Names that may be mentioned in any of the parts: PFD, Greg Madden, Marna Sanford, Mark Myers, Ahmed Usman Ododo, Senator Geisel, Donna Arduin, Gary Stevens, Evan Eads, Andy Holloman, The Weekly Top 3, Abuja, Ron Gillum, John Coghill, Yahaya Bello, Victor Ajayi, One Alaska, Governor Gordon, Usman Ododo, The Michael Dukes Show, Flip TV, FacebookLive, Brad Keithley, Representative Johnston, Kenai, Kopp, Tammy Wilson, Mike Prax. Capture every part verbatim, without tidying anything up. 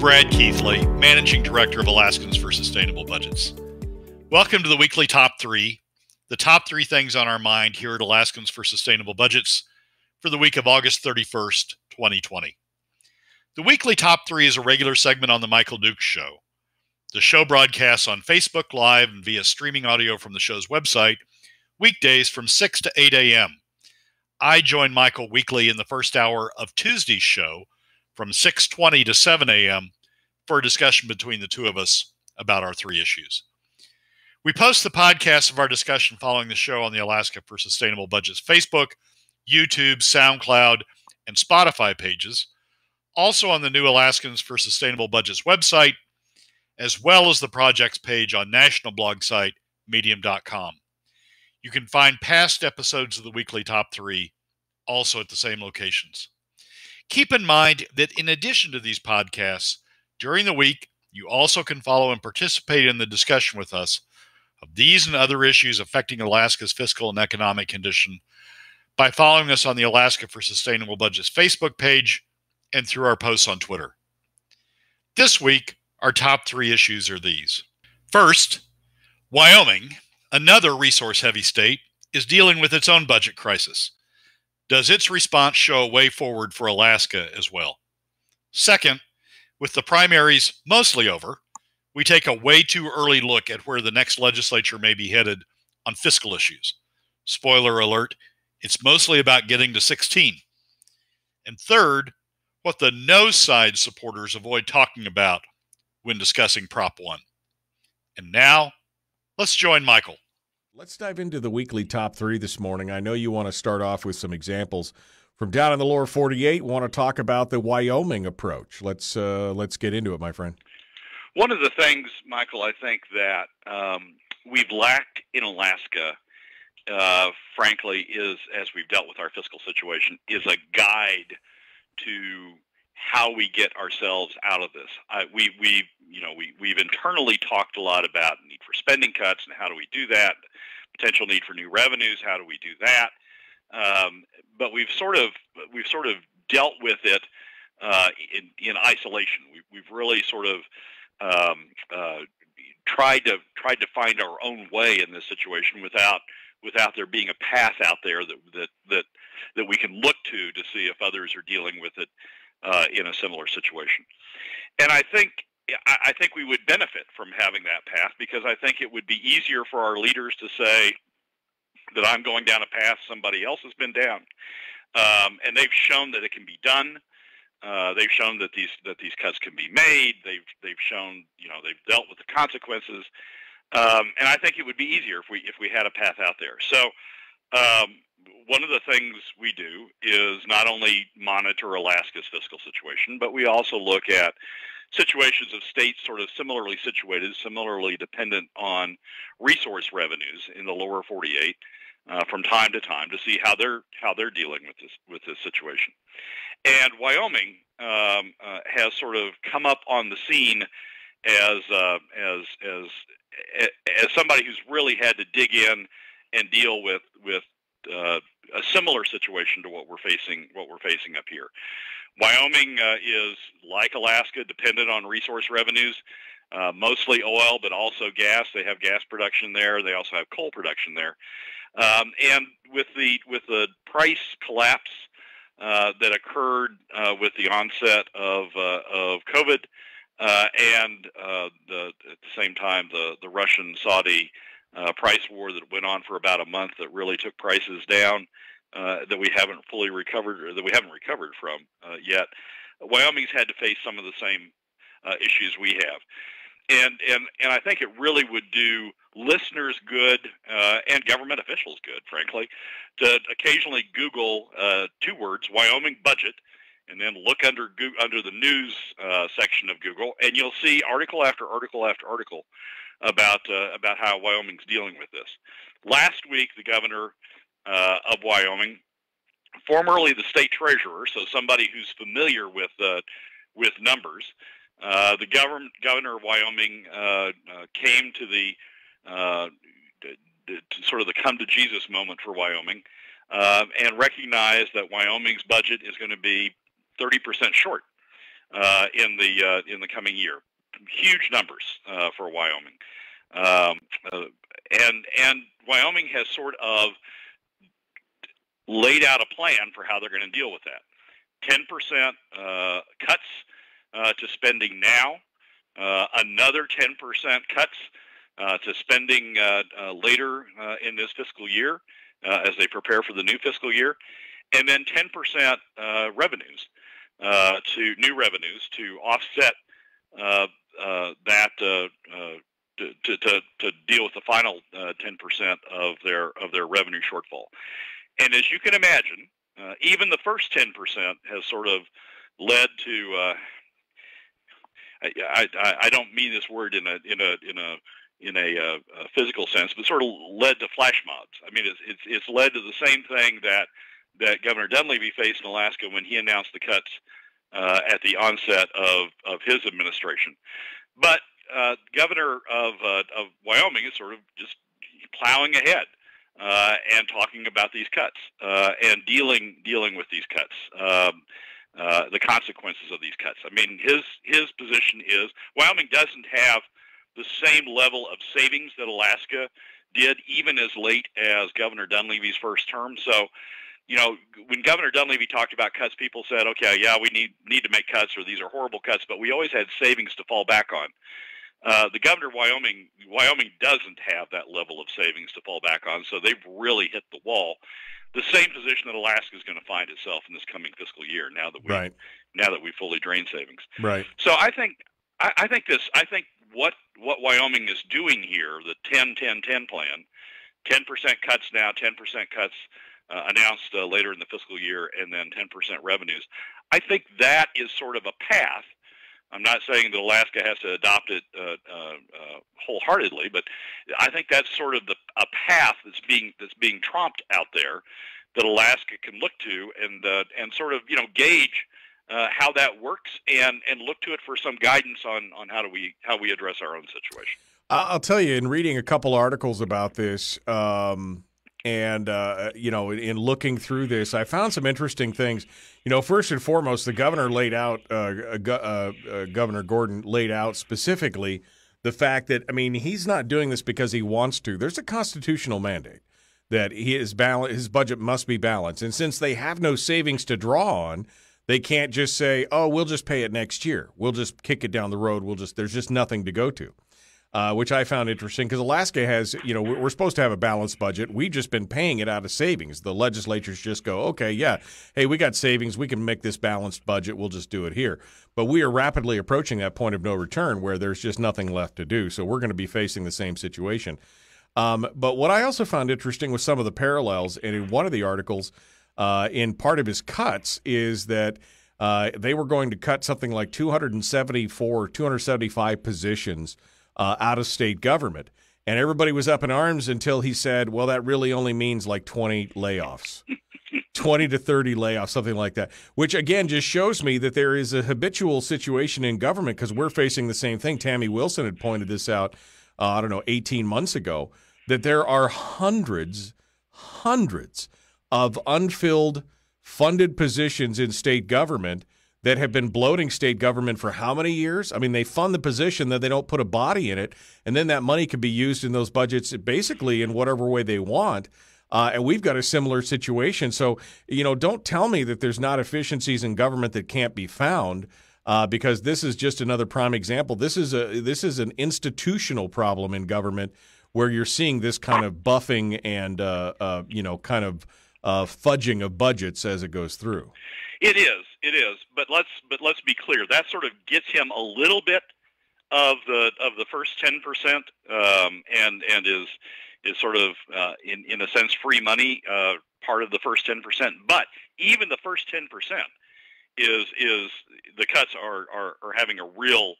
Brad Keithley, Managing Director of Alaskans for Sustainable Budgets. Welcome to the Weekly Top three, the top three things on our mind here at Alaskans for Sustainable Budgets for the week of August thirty-first, twenty twenty. The Weekly Top three is a regular segment on The Michael Dukes Show. The show broadcasts on Facebook Live and via streaming audio from the show's website, weekdays from six to eight a m I join Michael weekly in the first hour of Tuesday's show from six twenty to seven a m for a discussion between the two of us about our three issues. We post the podcast of our discussion following the show on the Alaska for Sustainable Budgets Facebook, YouTube, SoundCloud, and Spotify pages, also on the new Alaskans for Sustainable Budgets website, as well as the projects page on national blog site, medium dot com. You can find past episodes of the Weekly Top three also at the same locations. Keep in mind that in addition to these podcasts, during the week, you also can follow and participate in the discussion with us of these and other issues affecting Alaska's fiscal and economic condition by following us on the Alaska for Sustainable Budgets Facebook page and through our posts on Twitter. This week, our top three issues are these. First, Wyoming, another resource-heavy state, is dealing with its own budget crisis. Does its response show a way forward for Alaska as well? Second, with the primaries mostly over, we take a way too early look at where the next legislature may be headed on fiscal issues. Spoiler alert, it's mostly about getting to sixteen. And third, what the no side supporters avoid talking about when discussing Prop one. And now, let's join Michael. Let's dive into the weekly top three this morning. I know you want to start off with some examples from down in the lower forty-eight. Want to talk about the Wyoming approach. Let's, uh, let's get into it, my friend. One of the things, Michael, I think that um, we've lacked in Alaska, uh, frankly, is, as we've dealt with our fiscal situation, is a guide to how we get ourselves out of this. I, we, we, you know, we, we've internally talked a lot about need for spending cuts and how do we do that, potential need for new revenues, how do we do that? Um, but we've sort of, we've sort of dealt with it uh, in, in isolation. We, we've really sort of Um, uh, tried to tried to find our own way in this situation without without there being a path out there that that that, that we can look to to see if others are dealing with it uh, in a similar situation. And I think I think we would benefit from having that path, because I think it would be easier for our leaders to say that I'm going down a path somebody else has been down, um, and they've shown that it can be done. Uh, they've shown that these that these cuts can be made. They've they've shown, you know, they've dealt with the consequences, um, and I think it would be easier if we if we had a path out there. So um, one of the things we do is not only monitor Alaska's fiscal situation, but we also look at situations of states sort of similarly situated, similarly dependent on resource revenues in the lower forty-eight. Uh, from time to time, to see how they're how they're dealing with this with this situation. And Wyoming um, uh, has sort of come up on the scene as uh, as as as somebody who's really had to dig in and deal with with uh, a similar situation to what we're facing what we're facing up here. Wyoming uh, is, like Alaska, dependent on resource revenues. Uh, mostly oil, but also gas. They have gas production there. They also have coal production there. Um, and with the with the price collapse uh, that occurred uh, with the onset of uh, of COVID, uh, and uh, the, at the same time the the Russian-Saudi uh, price war that went on for about a month that really took prices down uh, that we haven't fully recovered or that we haven't recovered from uh, yet. Wyoming's had to face some of the same uh, issues we have. And, and and I think it really would do listeners good uh, and government officials good, frankly, to occasionally Google uh, two words, Wyoming budget, and then look under under the news uh, section of Google, and you'll see article after article after article about uh, about how Wyoming's dealing with this. Last week, the governor uh, of Wyoming, formerly the state treasurer, so somebody who's familiar with uh, with numbers. Uh, the governor, governor of Wyoming uh, uh, came to the uh, d d sort of the come to Jesus moment for Wyoming uh, and recognized that Wyoming's budget is going to be thirty percent short uh, in the uh, in the coming year. Huge numbers uh, for Wyoming, um, uh, and and Wyoming has sort of laid out a plan for how they're going to deal with that. Ten percent uh, cuts uh, to spending now. Uh, another ten percent cuts uh, to spending uh, uh, later uh, in this fiscal year uh, as they prepare for the new fiscal year, and then ten percent uh, revenues uh, to new revenues to offset uh, uh, that uh, uh, to, to to deal with the final ten uh, percent of their of their revenue shortfall. And as you can imagine, uh, even the first ten percent has sort of led to. Uh, I, I, I don't mean this word in a in a in a in a uh, physical sense, but sort of led to flash mobs. I mean, it's, it's it's led to the same thing that that Governor Dunleavy faced in Alaska when he announced the cuts uh, at the onset of of his administration. But uh, governor of uh, of Wyoming is sort of just plowing ahead uh, and talking about these cuts uh, and dealing dealing with these cuts. Um, Uh, the consequences of these cuts. I mean, his his position is Wyoming doesn't have the same level of savings that Alaska did, even as late as Governor Dunleavy's first term. So, you know, when Governor Dunleavy talked about cuts, people said, "Okay, yeah, we need need to make cuts, or these are horrible cuts." But we always had savings to fall back on. Uh, the governor of Wyoming, Wyoming doesn't have that level of savings to fall back on, so they've really hit the wall. The same position that Alaska is going to find itself in this coming fiscal year. Now that we, right. now that we fully drain savings, right? So I think, I, I think this, I think what what Wyoming is doing here, the ten ten ten plan, ten percent cuts now, ten percent cuts uh, announced uh, later in the fiscal year, and then ten percent revenues. I think that is sort of a path. I'm not saying that Alaska has to adopt it uh, uh, uh, wholeheartedly, but I think that's sort of the, a path that's being that's being tromped out there that Alaska can look to and uh, and sort of you know gauge uh, how that works and, and look to it for some guidance on, on how do we how we address our own situation. I'll tell you, in reading a couple articles about this, um, and uh, you know, in looking through this, I found some interesting things. You know, first and foremost, the governor laid out, uh, uh, uh, Governor Gordon laid out specifically the fact that, I mean, he's not doing this because he wants to. There's a constitutional mandate that his, balance, his budget must be balanced. And since they have no savings to draw on, they can't just say, oh, we'll just pay it next year. We'll just kick it down the road. We'll just there's just nothing to go to, uh, which I found interesting because Alaska has, you know, we're supposed to have a balanced budget. We've just been paying it out of savings. The legislatures just go, okay, yeah, hey, we got savings. We can make this balanced budget. We'll just do it here. But we are rapidly approaching that point of no return where there's just nothing left to do. So we're going to be facing the same situation. Um, but what I also found interesting was some of the parallels. And in one of the articles, uh, in part of his cuts, is that uh, they were going to cut something like two hundred seventy-four, two hundred seventy-five positions Uh, out of state government, and everybody was up in arms until he said, well, that really only means like twenty layoffs, twenty to thirty layoffs, something like that, which again just shows me that there is a habitual situation in government because we're facing the same thing. Tammy Wilson had pointed this out, uh, I don't know, eighteen months ago, that there are hundreds, hundreds of unfilled funded positions in state government that have been bloating state government for how many years? I mean, they fund the position, then they don't put a body in it, and then that money can be used in those budgets basically in whatever way they want. Uh, and we've got a similar situation. So, you know, don't tell me that there's not efficiencies in government that can't be found, uh, because this is just another prime example. This is a this is an institutional problem in government where you're seeing this kind of buffing and uh, uh, you know, kind of uh, fudging of budgets as it goes through. It is, it is, but let's but let's be clear. That sort of gets him a little bit of the of the first ten percent, um, and and is is sort of uh, in in a sense free money, uh, part of the first ten percent. But even the first ten percent is is the cuts are are, are having a real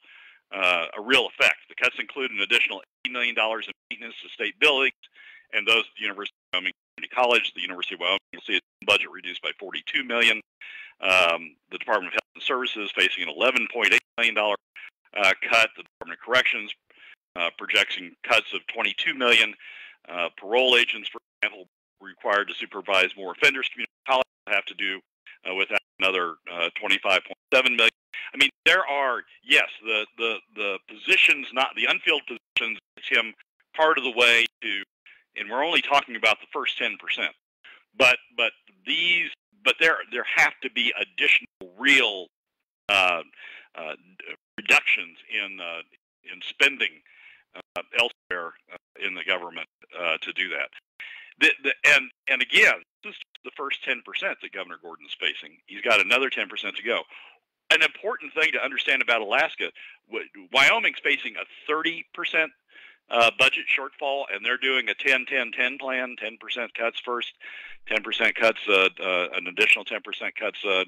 uh, a real effect. The cuts include an additional eighty million dollars in maintenance to state buildings, and those at the University of Wyoming Community College, the University of Wyoming, you'll see its budget reduced by forty two million. Um, the Department of Health and Services facing an eleven point eight million dollar uh, cut. The Department of Corrections uh, projecting cuts of twenty-two million dollars. Uh, parole agents, for example, required to supervise more offenders. Community college will have to do uh, without another uh, twenty-five point seven million dollars. I mean, there are, yes, the, the, the positions, not the unfilled positions, gets him part of the way to, and we're only talking about the first ten percent. But, but these, but there, there have to be additional real uh, uh, reductions in, uh, in spending uh, elsewhere uh, in the government uh, to do that. The, the, and, and again, this is the first ten percent that Governor Gordon is facing. He's got another ten percent to go. An important thing to understand about Alaska, Wyoming's facing a thirty percent uh, budget shortfall, and they're doing a ten ten ten plan, ten percent cuts first, ten percent cuts, uh, uh, an additional ten percent cuts uh,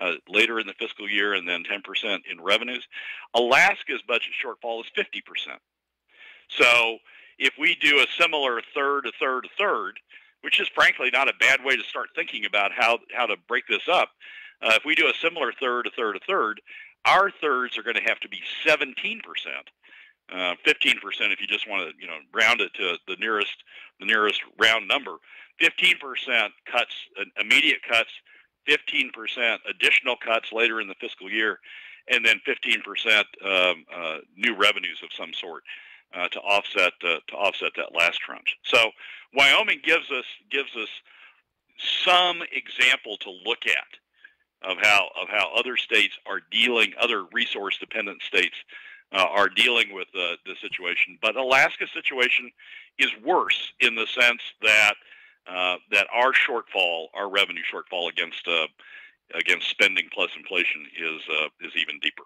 uh, later in the fiscal year, and then ten percent in revenues. Alaska's budget shortfall is fifty percent. So if we do a similar third, a third, a third, which is frankly not a bad way to start thinking about how, how to break this up, uh, if we do a similar third, a third, a third, our thirds are going to have to be seventeen percent, uh, fifteen percent if you just want to, you know, round it to the nearest, the nearest round number. fifteen percent cuts, immediate cuts, fifteen percent additional cuts later in the fiscal year, and then fifteen percent um, uh, new revenues of some sort. Uh, to offset uh, to offset that last crunch. So Wyoming gives us gives us some example to look at of how of how other states are dealing, other resource dependent states uh, are dealing with uh, the situation. But Alaska's situation is worse in the sense that uh, that our shortfall, our revenue shortfall against uh, against spending plus inflation is uh, is even deeper.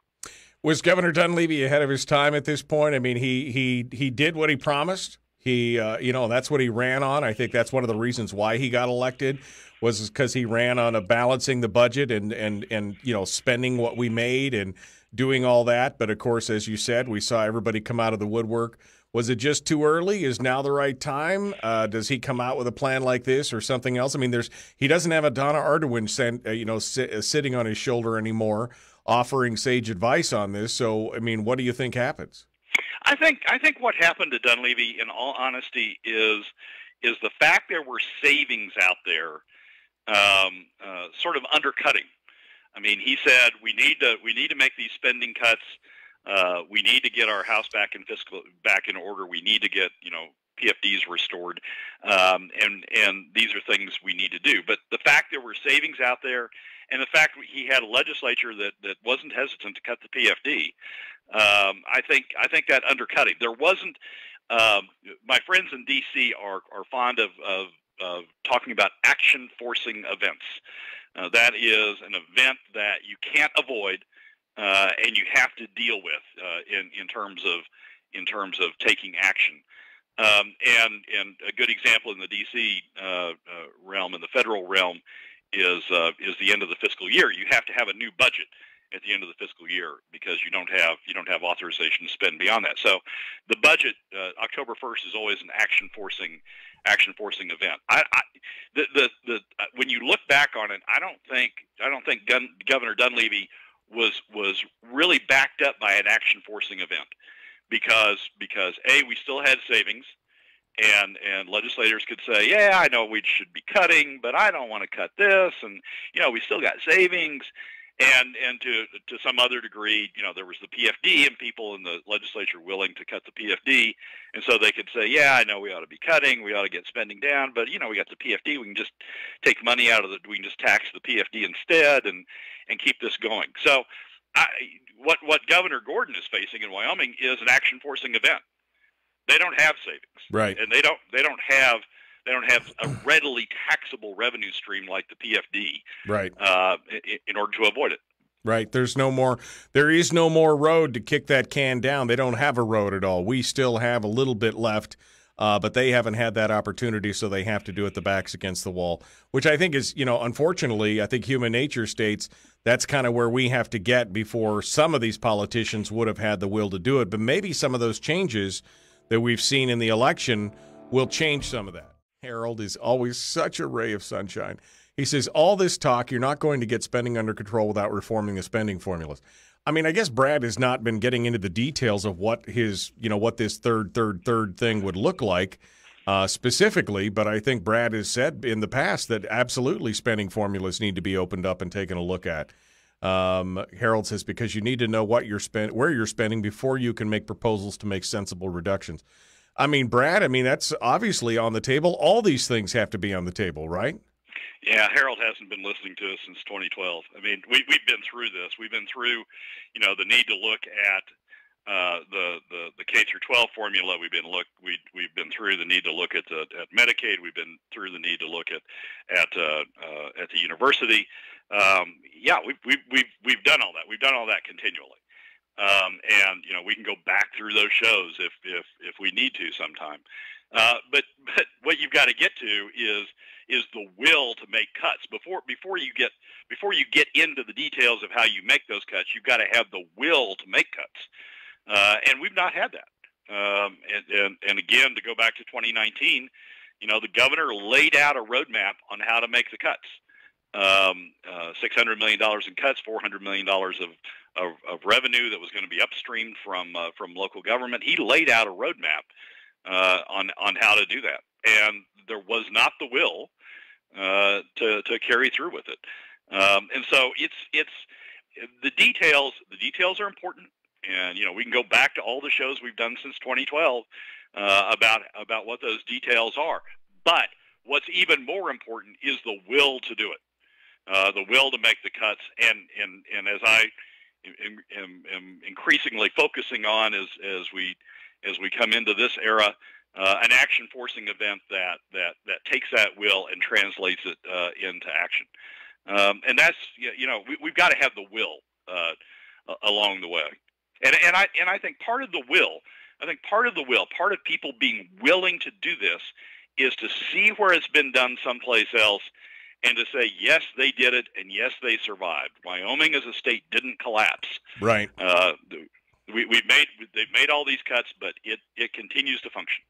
Was Governor Dunleavy ahead of his time at this point? I mean, he he he did what he promised. He, uh, you know, that's what he ran on. I think that's one of the reasons why he got elected, was because he ran on a balancing the budget and and and you know, spending what we made and doing all that. But of course, as you said, we saw everybody come out of the woodwork. Was it just too early? Is now the right time? Uh, does he come out with a plan like this or something else? I mean, there's he doesn't have a Donna Arduin sent, uh, you know, sit, uh, sitting on his shoulder anymore, offering sage advice on this. So, I mean, what do you think happens? I think I think what happened to Dunleavy, in all honesty, is is the fact there were savings out there, um, uh, sort of undercutting. I mean, he said we need to we need to make these spending cuts. Uh, we need to get our house back in fiscal back in order. We need to get, you know, P F Ds restored, um, and and these are things we need to do. But the fact there were savings out there, and the fact he had a legislature that that wasn't hesitant to cut the P F D, um, I think I think that undercut him. There wasn't. Um, my friends in D C are are fond of of, of talking about action forcing events. Uh, that is an event that you can't avoid, uh, and you have to deal with uh, in in terms of in terms of taking action. Um, and and a good example in the D C uh, uh, realm, in the federal realm, is uh, is the end of the fiscal year. You have to have a new budget at the end of the fiscal year because you don't have you don't have authorization to spend beyond that. So the budget, uh, October first, is always an action forcing action forcing event. I, I the the, the uh, when you look back on it, I don't think I don't think Gun, Governor Dunleavy was was really backed up by an action forcing event. Because, because A, we still had savings, and and legislators could say, yeah, I know we should be cutting, but I don't want to cut this, and, you know, we still got savings, and and to to some other degree, you know, there was the P F D, and people in the legislature willing to cut the P F D, and so they could say, yeah, I know we ought to be cutting, we ought to get spending down, but, you know, we got the P F D, we can just take money out of the, we can just tax the P F D instead, and and keep this going. So, I, what what Governor Gordon is facing in Wyoming is an action forcing event. They don't have savings, right? And they don't they don't have they don't have a readily taxable revenue stream like the P F D, right? Uh, in, in order to avoid it, right? There's no more. There is no more road to kick that can down. They don't have a road at all. We still have a little bit left. Uh, but they haven't had that opportunity, so they have to do it the backs against the wall, which I think is, you know, unfortunately, I think human nature states that's kind of where we have to get before some of these politicians would have had the will to do it. But maybe some of those changes that we've seen in the election will change some of that. Harold is always such a ray of sunshine. He says, all this talk, you're not going to get spending under control without reforming the spending formulas. I mean, I guess Brad has not been getting into the details of what his, you know, what this third, third, third thing would look like uh, specifically. But I think Brad has said in the past that absolutely spending formulas need to be opened up and taken a look at. Um, Harold says, because you need to know what you're spend, where you're spending before you can make proposals to make sensible reductions. I mean, Brad, I mean, that's obviously on the table. All these things have to be on the table, right? Yeah, Harold hasn't been listening to us since twenty twelve. I mean, we, we've been through this. We've been through, you know, the need to look at uh, the, the the K through twelve formula. We've been look we we've been through the need to look at the, at Medicaid. We've been through the need to look at at uh, uh, at the university. Um, yeah, we've we've we've we've done all that. We've done all that continually. Um, and, you know, we can go back through those shows if, if, if we need to sometime. Uh, but, but what you've got to get to is, is the will to make cuts before, before you get, before you get into the details of how you make those cuts. You've got to have the will to make cuts. Uh, and we've not had that. Um, and, and, and again, to go back to twenty nineteen, you know, the governor laid out a roadmap on how to make the cuts. Um, uh, six hundred million dollars in cuts, four hundred million dollars of, of, of revenue that was going to be upstreamed from, uh, from local government. He laid out a roadmap, uh, on, on how to do that. And there was not the will, uh, to, to carry through with it. Um, and so it's, it's the details, the details are important. And, you know, we can go back to all the shows we've done since twenty twelve, uh, about, about what those details are. But what's even more important is the will to do it. Uh, the will to make the cuts, and and, and as I am, am, am increasingly focusing on as as we as we come into this era, uh, an action forcing event that that that takes that will and translates it uh, into action, um, and that's you know we, we've got to have the will uh, along the way, and and I and I think part of the will, I think part of the will, part of people being willing to do this is to see where it's been done someplace else. And to say, yes, they did it, and yes, they survived. Wyoming as a state didn't collapse. Right. Uh, we, we've made they've made all these cuts, but it it continues to function.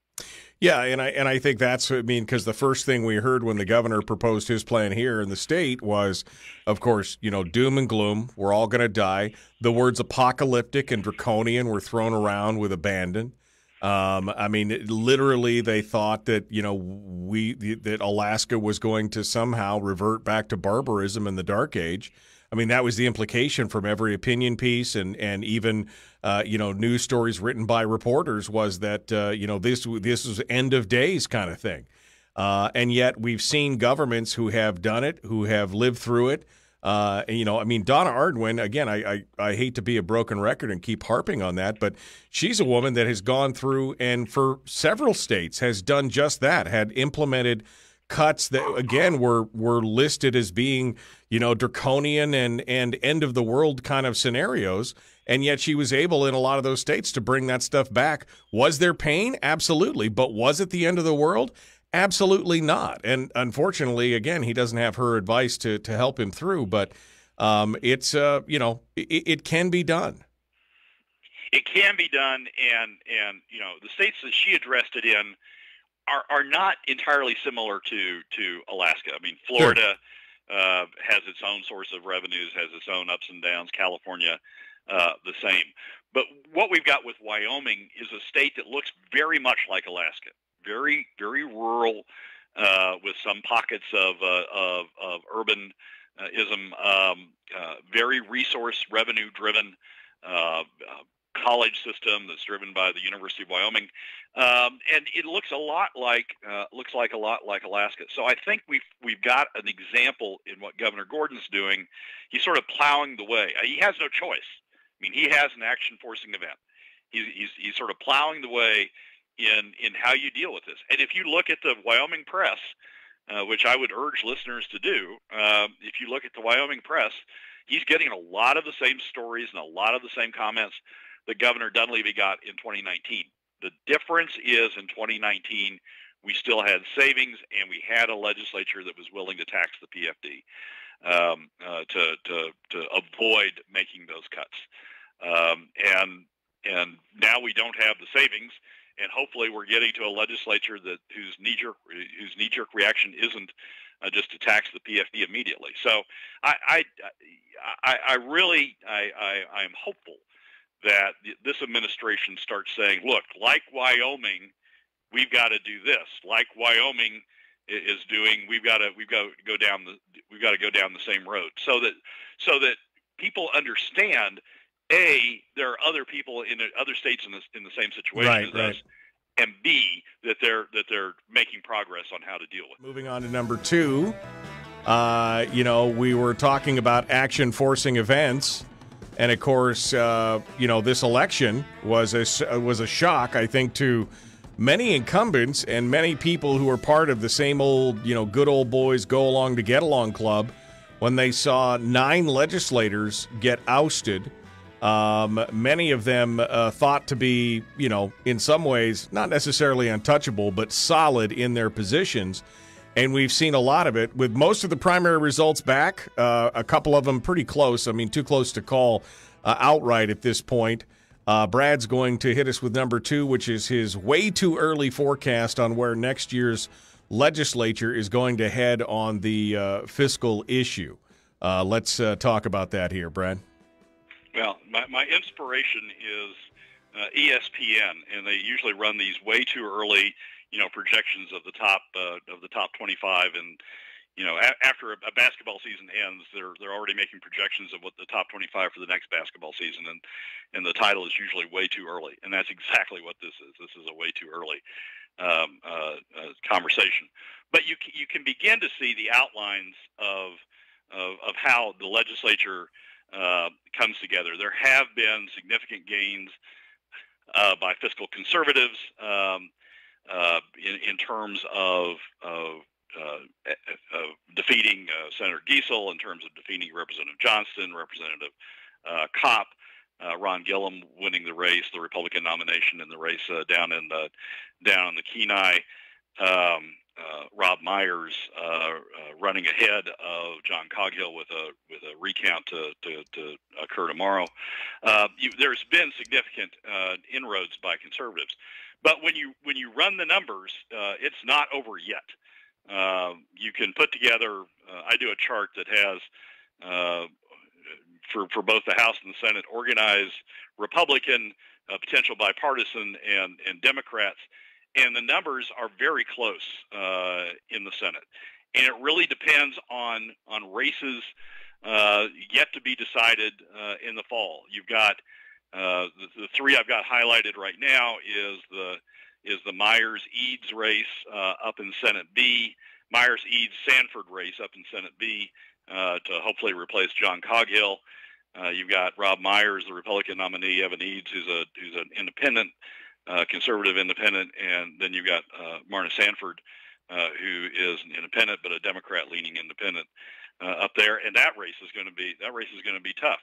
Yeah, and I and I think that's I mean because the first thing we heard when the governor proposed his plan here in the state was, of course, you know, doom and gloom. We're all going to die. The words apocalyptic and draconian were thrown around with abandon. Um, I mean, literally, they thought that, you know, we that Alaska was going to somehow revert back to barbarism in the Dark Age. I mean, that was the implication from every opinion piece and and even, uh, you know, news stories written by reporters was that, uh, you know, this this was end of days kind of thing. Uh, and yet we've seen governments who have done it, who have lived through it. Uh, you know, I mean, Donna Arduin, again, I, I, I hate to be a broken record and keep harping on that, but she's a woman that has gone through and for several states has done just that, had implemented cuts that, again, were were listed as being, you know, draconian and, and end-of-the-world kind of scenarios, and yet she was able in a lot of those states to bring that stuff back. Was there pain? Absolutely. But was it the end of the world? Absolutely not. And unfortunately, again, he doesn't have her advice to, to help him through, but um, it's, uh, you know, it, it can be done. It can be done. And, and, you know, the states that she addressed it in are, are not entirely similar to, to Alaska. I mean, Florida sure. uh, has its own source of revenues, has its own ups and downs, California uh, the same. But what we've got with Wyoming is a state that looks very much like Alaska. Very, very rural, uh, with some pockets of uh, of, of urbanism. Um, uh, very resource revenue driven uh, uh, college system that's driven by the University of Wyoming, um, and it looks a lot like uh, looks like a lot like Alaska. So I think we've we've got an example in what Governor Gordon's doing. He's sort of plowing the way. He has no choice. I mean, he has an action forcing event. He's he's, he's sort of plowing the way in in how you deal with this. And if you look at the Wyoming press, uh, which I would urge listeners to do, uh, if you look at the Wyoming press, he's getting a lot of the same stories and a lot of the same comments that Governor Dunleavy got in twenty nineteen. The difference is in twenty nineteen, we still had savings and we had a legislature that was willing to tax the P F D um, uh, to, to, to avoid making those cuts. Um, and, and now we don't have the savings. And hopefully, we're getting to a legislature that whose knee-jerk whose knee-jerk reaction isn't uh, just to tax the P F D immediately. So, I I, I, I really I, I I am hopeful that this administration starts saying, "Look, like Wyoming, we've got to do this. Like Wyoming is doing, we've got to we've got to go down the we've got to go down the same road." So that so that people understand, A, there are other people in other states in the, in the same situation right, as right. us, and B, that they're, that they're making progress on how to deal with it. Moving on to number two, uh, you know, we were talking about action-forcing events. And, of course, uh, you know, this election was a, was a shock, I think, to many incumbents and many people who were part of the same old, you know, good old boys go along to get along club when they saw nine legislators get ousted. Um, many of them uh, thought to be, you know, in some ways not necessarily untouchable, but solid in their positions. And we've seen a lot of it, with most of the primary results back, uh, a couple of them pretty close. I mean, too close to call uh, outright at this point. Uh, Brad's going to hit us with number two, which is his way too early forecast on where next year's legislature is going to head on the uh, fiscal issue. Uh, let's uh, talk about that here, Brad. Well, my, my inspiration is uh, E S P N, and they usually run these way too early you know, projections of the top uh, of the top twenty-five, and you know, a after a basketball season ends, they're they're already making projections of what the top twenty-five for the next basketball season, and and the title is usually way too early, and that's exactly what this is. This is a way too early um, uh, uh, conversation, but you you can begin to see the outlines of of, of how the legislature uh, comes together. There have been significant gains uh, by fiscal conservatives. Um, Uh, in, in terms of, of, uh, of defeating uh, Senator Geisel, in terms of defeating Representative Johnston, Representative uh, Kopp, uh, Ron Gillum winning the race, the Republican nomination in the race uh, down in the down in the Kenai, um, uh, Rob Myers uh, uh, running ahead of John Coghill with a with a recount to to, to occur tomorrow. Uh, you, there's been significant uh, inroads by conservatives. But when you when you run the numbers, uh, it's not over yet. Uh, you can put together. Uh, I do a chart that has uh, for for both the House and the Senate organized Republican, uh, potential bipartisan, and and Democrats, and the numbers are very close uh, in the Senate. And it really depends on on races uh, yet to be decided uh, in the fall. You've got. Uh, the, the three I've got highlighted right now is the is the Myers Eads race uh, up in Senate B, Myers Eads Sanford race up in Senate B uh, to hopefully replace John Coghill. Uh, you've got Rob Myers, the Republican nominee, Evan Eads, who's a who's an independent, uh, conservative independent, and then you've got uh, Marna Sanford, uh, who is an independent but a Democrat-leaning independent uh, up there, and that race is going to be that race is going to be tough.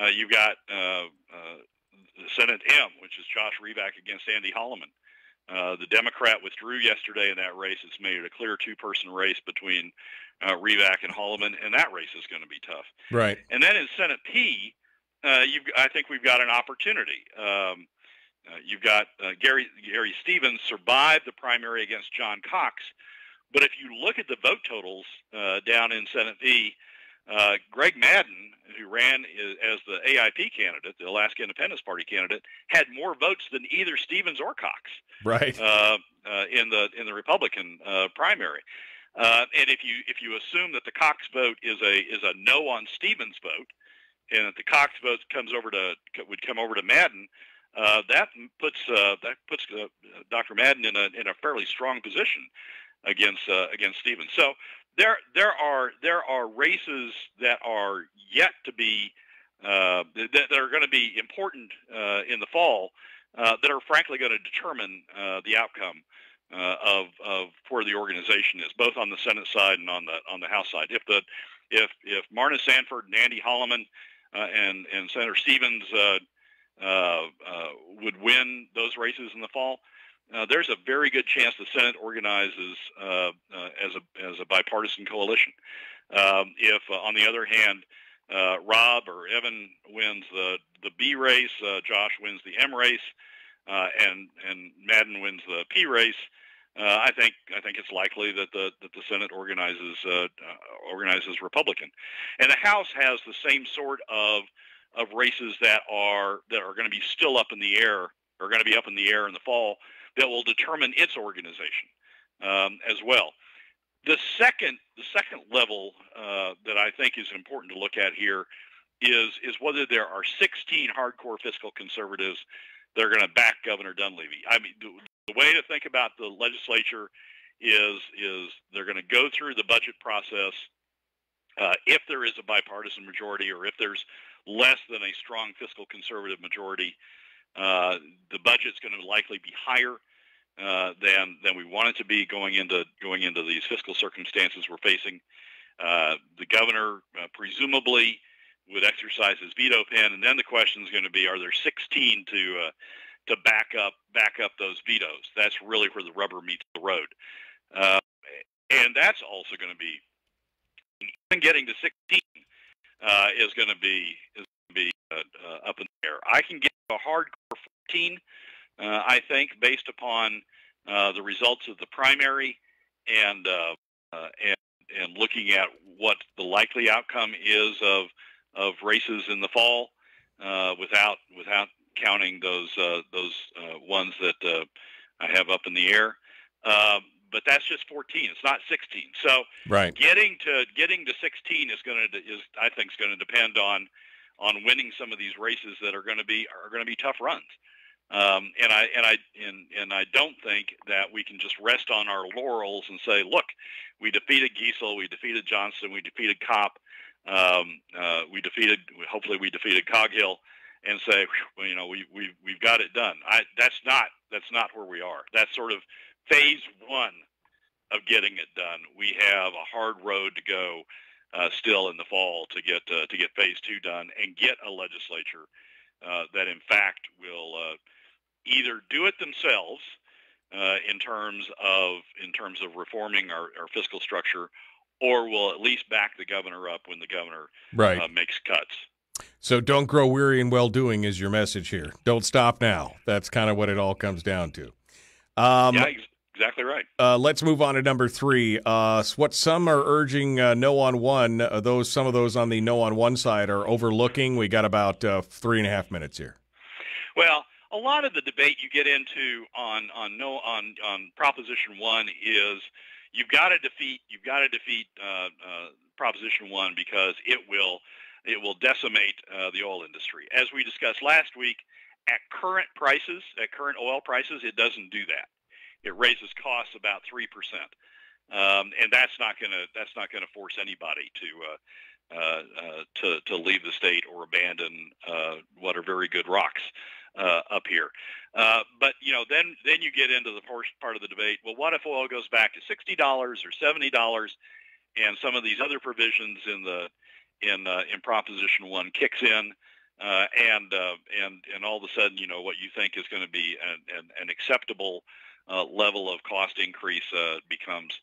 Uh, you've got uh, uh, Senate M, which is Josh Revak against Andy Holloman. Uh, the Democrat withdrew yesterday in that race. It's made it a clear two-person race between uh, Revak and Holloman, and that race is going to be tough. Right. And then in Senate P, uh, you've, I think we've got an opportunity. Um, uh, you've got uh, Gary, Gary Stevens survived the primary against John Cox, but if you look at the vote totals uh, down in Senate P, Uh, Greg Madden, who ran as the A I P candidate, the Alaska Independence Party candidate, had more votes than either Stevens or Cox, right? Uh, uh, in the in the Republican uh, primary, uh, and if you if you assume that the Cox vote is a is a no on Stevens vote, and that the Cox vote comes over to would come over to Madden, uh, that puts uh, that puts uh, Doctor Madden in a in a fairly strong position against uh, against Stevens. So. There, there are there are races that are yet to be uh, that, that are going to be important uh, in the fall uh, that are frankly going to determine uh, the outcome uh, of of where the organization is, both on the Senate side and on the on the House side. If the if if Marna Sanford and Andy Holloman uh, and and Senator Stevens uh, uh, uh, would win those races in the fall. Uh, there's a very good chance the Senate organizes uh, uh, as a as a bipartisan coalition. Um, if, uh, on the other hand, uh, Rob or Evan wins the the B race, uh, Josh wins the M race, uh, and and Madden wins the P race, uh, I think I think it's likely that the that the Senate organizes uh, uh, organizes Republican, and the House has the same sort of of races that are that are going to be still up in the air, are going to be up in the air in the fall. That will determine its organization um, as well. The second, the second level uh, that I think is important to look at here is is whether there are sixteen hardcore fiscal conservatives that are going to back Governor Dunleavy. I mean, the, the way to think about the legislature is is they're going to go through the budget process. Uh, if there is a bipartisan majority, or if there's less than a strong fiscal conservative majority, uh, the budget's going to likely be higher uh, than than we want it to be going into going into these fiscal circumstances we're facing. Uh, the governor uh, presumably would exercise his veto pen, and then the question is going to be: are there sixteen to uh, to back up back up those vetoes? That's really where the rubber meets the road, uh, and that's also going to be. Even getting to sixteen uh, is going to be is going to be uh, uh, up in the air. I can get a hardcore fourteen, uh, I think, based upon uh, the results of the primary and uh, uh, and and looking at what the likely outcome is of of races in the fall, uh, without without counting those uh, those uh, ones that uh, I have up in the air. Um, But that's just fourteen. It's not sixteen. So right. getting to getting to sixteen is going to is I think is going to depend on on winning some of these races that are going to be are going to be tough runs. Um, and I and I and, and I don't think that we can just rest on our laurels and say, look, we defeated Geisel, we defeated Johnston, we defeated Kopp, um, uh, we defeated hopefully we defeated Coghill, and say, well, you know, we we we've got it done. I that's not that's not where we are. That's sort of phase one of getting it done. We have a hard road to go uh, still in the fall to get uh, to get phase two done and get a legislature uh, that, in fact, will uh, either do it themselves uh, in terms of in terms of reforming our, our fiscal structure, or will at least back the governor up when the governor right. uh, makes cuts. So don't grow weary in well-doing is your message here. Don't stop now. That's kind of what it all comes down to. Um, yeah, exactly right. Uh, let's move on to number three. Uh, what some are urging uh, no on one, uh, those some of those on the no on one side are overlooking. We got about uh, three and a half minutes here. Well, a lot of the debate you get into on on no on on Proposition One is you've got to defeat you've got to defeat uh, uh, Proposition One because it will it will decimate uh, the oil industry. As we discussed last week. At current prices, at current oil prices, it doesn't do that. It raises costs about three percent, um, and that's not going to that's not going to force anybody to uh, uh, uh, to to leave the state or abandon uh, what are very good rocks uh, up here. Uh, but you know, then then you get into the part of the debate. Well, what if oil goes back to sixty dollars or seventy dollars, and some of these other provisions in the in uh, in Proposition One kicks in? Uh, and uh, and and all of a sudden, you know, what you think is going to be an, an, an acceptable uh, level of cost increase uh, becomes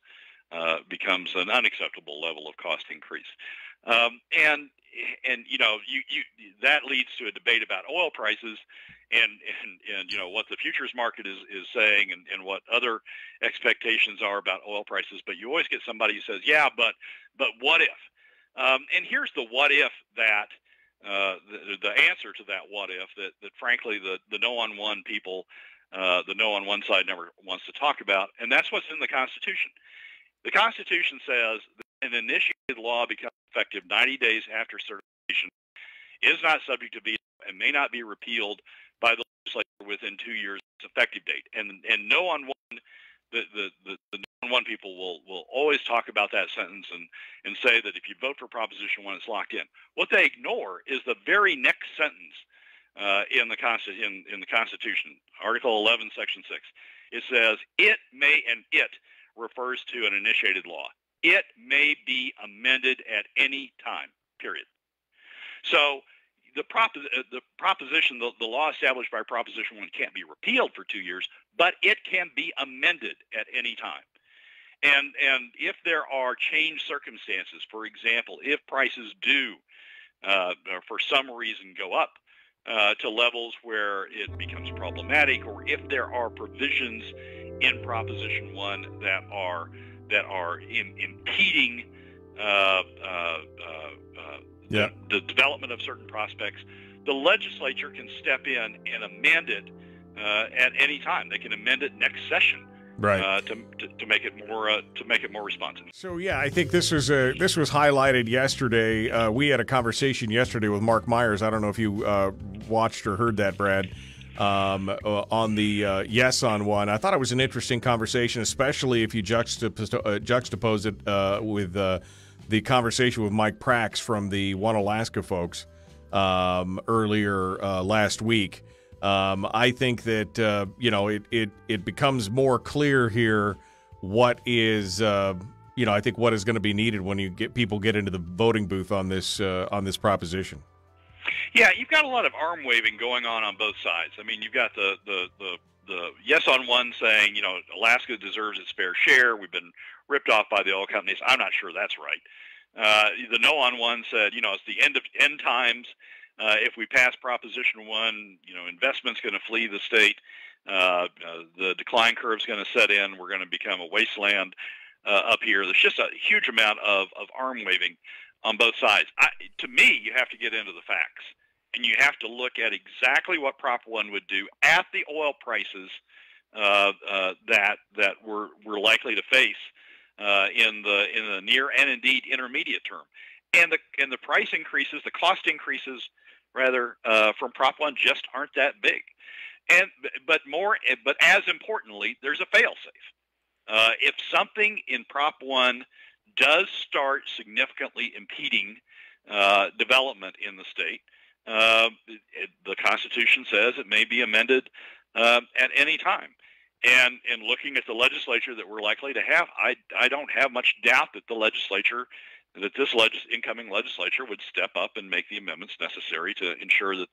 uh, becomes an unacceptable level of cost increase, um, and and you know, you, you that leads to a debate about oil prices, and and, and you know what the futures market is, is saying, and, and what other expectations are about oil prices. But you always get somebody who says, yeah, but but what if? Um, and here's the what if that. Uh, the, the answer to that what if that, that frankly the, the no on one people, uh, the no on one side never wants to talk about, and that's what's in the Constitution. The Constitution says that an initiated law becomes effective ninety days after certification, is not subject to veto, and may not be repealed by the legislature within two years of its effective date. And and no on one, the, the, the, the no on one people will, will always talk about that sentence and, and say that if you vote for Proposition one, it's locked in. What they ignore is the very next sentence uh, in, the Consti- in, in the Constitution, Article eleven, Section six. It says, it may, and it refers to an initiated law. It may be amended at any time, period. So the, prop- the proposition, the, the law established by Proposition one can't be repealed for two years, but it can be amended at any time. And and if there are changed circumstances, for example, if prices do, uh, for some reason, go up uh, to levels where it becomes problematic, or if there are provisions in Proposition One that are that are in, impeding uh, uh, uh, uh, yeah. the, the development of certain prospects, the legislature can step in and amend it uh, at any time. They can amend it next session. right, uh, to, to to make it more uh, to make it more responsive. So yeah, I think this was a, this was highlighted yesterday. Uh, we had a conversation yesterday with Mark Myers. I don't know if you uh, watched or heard that, Brad. Um, on the uh, yes on one, I thought it was an interesting conversation, especially if you juxtapose, uh, juxtapose it uh, with uh, the conversation with Mike Prax from the One Alaska folks um, earlier uh, last week. Um, I think that uh, you know it, it it becomes more clear here what is uh, you know I think what is going to be needed when you get people get into the voting booth on this uh, on this proposition. Yeah, you've got a lot of arm waving going on on both sides. I mean, you've got the, the, the, the yes on one saying, you know, Alaska deserves its fair share. We've been ripped off by the oil companies. I'm not sure that's right. Uh, the no on one said, you know, it's the end of end times. Uh, if we pass Proposition one, you know, investment's going to flee the state. Uh, uh, the decline curve's going to set in. We're going to become a wasteland uh, up here. There's just a huge amount of, of arm waving on both sides. I, to me, you have to get into the facts, and you have to look at exactly what Prop one would do at the oil prices uh, uh, that that we're we're likely to face uh, in the in the near and indeed intermediate term, and the and the price increases, the cost increases, rather uh, from Prop one just aren't that big, and but more but as importantly, there's a fail safe uh, if something in Prop one does start significantly impeding uh, development in the state. Uh, it, it, the Constitution says it may be amended uh, at any time. And in looking at the legislature that we're likely to have, I, I don't have much doubt that the legislature, that this legis incoming legislature would step up and make the amendments necessary to ensure that,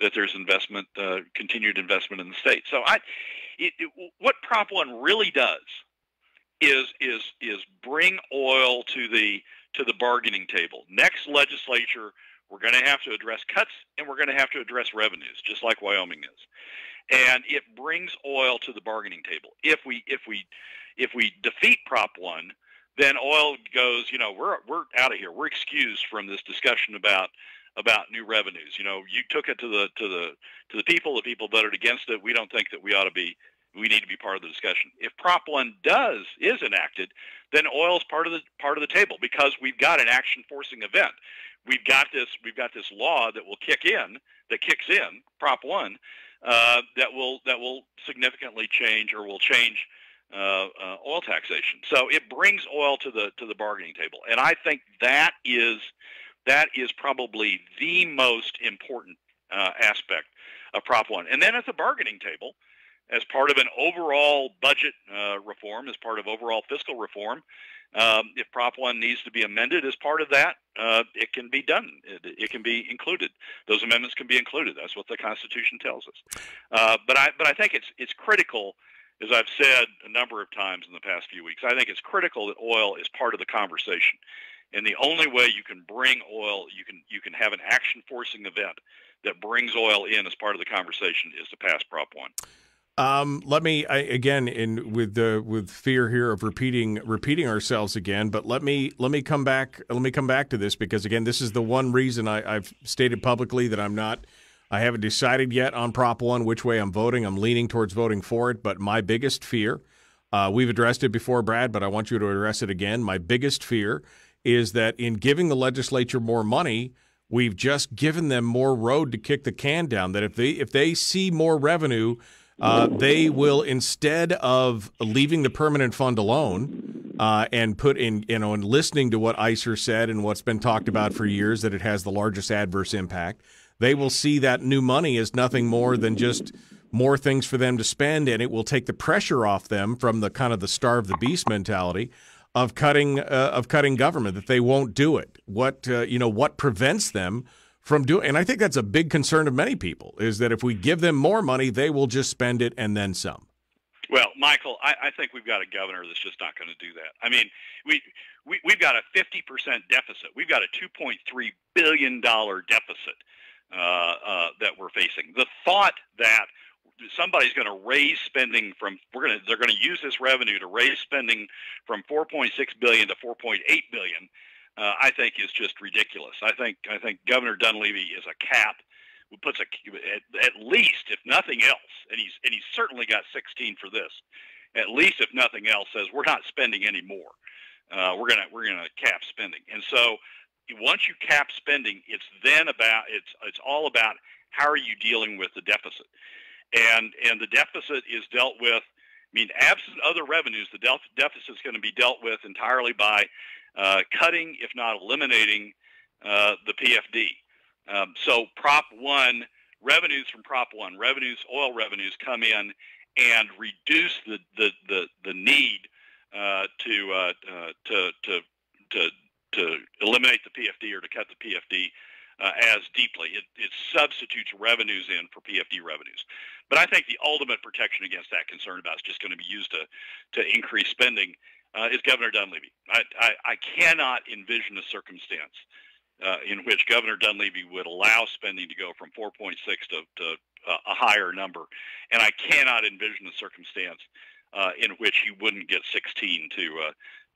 that there's investment, uh, continued investment in the state. So I, it, it, what Prop one really does is is is bring oil to the to the bargaining table. Next legislature, we're going to have to address cuts, and we're going to have to address revenues, just like Wyoming is. And it brings oil to the bargaining table. If we if we if we defeat Prop one, then oil goes, you know, we're we're out of here. We're excused from this discussion about about new revenues. You know, you took it to the to the to the people. The people voted against it. We don't think that we ought to be. We need to be part of the discussion. If Prop one does is enacted, then oil is part of the part of the table because we've got an action forcing event. We've got this we've got this law that will kick in that kicks in Prop one uh, that will that will significantly change or will change uh, uh, oil taxation. So it brings oil to the to the bargaining table, and I think that is that is probably the most important uh, aspect of Prop one. And then at the bargaining table, as part of an overall budget uh, reform, as part of overall fiscal reform, um, if Prop one needs to be amended as part of that, uh, it can be done. It, it can be included. Those amendments can be included. That's what the Constitution tells us. Uh, but I, but I think it's it's critical, as I've said a number of times in the past few weeks. I think it's critical that oil is part of the conversation, and the only way you can bring oil, you can you can have an action forcing event that brings oil in as part of the conversation is to pass Prop one. Um, let me I, again, in with the with fear here of repeating repeating ourselves again, but let me let me come back. Let me come back to this because again, this is the one reason I, I've stated publicly that I'm not. I haven't decided yet on Prop one which way I'm voting. I'm leaning towards voting for it, but my biggest fear. Uh, we've addressed it before, Brad, but I want you to address it again. My biggest fear is that in giving the legislature more money, we've just given them more road to kick the can down. That if they if they see more revenue. Uh, they will, instead of leaving the permanent fund alone uh, and put in, you know, and listening to what I C E R said and what's been talked about for years, that it has the largest adverse impact, they will see that new money as nothing more than just more things for them to spend, and it will take the pressure off them from the kind of the starve the beast mentality of cutting uh, of cutting government, that they won't do it. What, uh, you know, what prevents them from doing, and I think that's a big concern of many people, is that if we give them more money, they will just spend it and then some. Well, Michael, I, I think we've got a governor that's just not going to do that. I mean, we, we, we've got a fifty percent deficit. We've got a two point three billion dollar deficit uh, uh, that we're facing. The thought that somebody's going to raise spending from we're going to they're going to use this revenue to raise spending from four point six billion dollars to four point eight billion dollars. Uh, I think is just ridiculous. I think I think Governor Dunleavy is a cap, who puts a at, at least, if nothing else, and he's and he's certainly got sixteen for this. at least if nothing else, says we're not spending any more. Uh, we're gonna we're gonna cap spending. And so once you cap spending, it's then about it's it's all about how are you dealing with the deficit, and and the deficit is dealt with. I mean, absent other revenues, the deficit is going to be dealt with entirely by uh, cutting, if not eliminating, uh, the P F D. Um, so Prop one, revenues from Prop one, revenues, oil revenues come in and reduce the the the, the need uh, to, uh, uh, to to to to eliminate the P F D or to cut the P F D uh, as deeply. It, it substitutes revenues in for P F D revenues. But I think the ultimate protection against that concern about it's just going to be used to to increase spending uh, is Governor Dunleavy. I, I, I cannot envision a circumstance Uh, in which Governor Dunleavy would allow spending to go from four point six to, to uh, a higher number. And I cannot envision a circumstance uh, in which he wouldn't get sixteen to uh,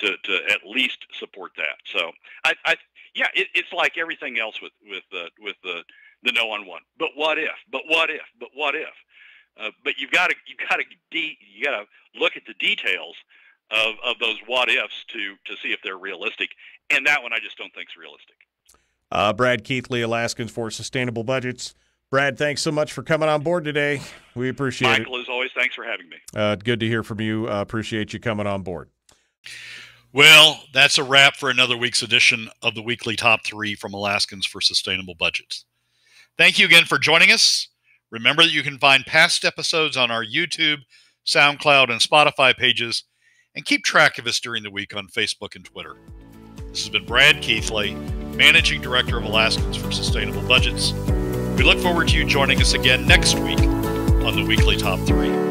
to, to at least support that. So, I, I yeah, it, it's like everything else with with uh, with the the no on one. But what if? But what if? But what if? Uh, but you've got to you got to de- you got to look at the details of of those what ifs to to see if they're realistic. And that one I just don't think is realistic. Uh, Brad Keithley, Alaskans for Sustainable Budgets. Brad, thanks so much for coming on board today. We appreciate Michael, it. Michael, as always, thanks for having me. Uh, good to hear from you. Uh, appreciate you coming on board. Well, that's a wrap for another week's edition of the Weekly Top three from Alaskans for Sustainable Budgets. Thank you again for joining us. Remember that you can find past episodes on our YouTube, SoundCloud, and Spotify pages, and keep track of us during the week on Facebook and Twitter. This has been Brad Keithley, Managing Director of Alaskans for Sustainable Budgets. We look forward to you joining us again next week on the Weekly Top three.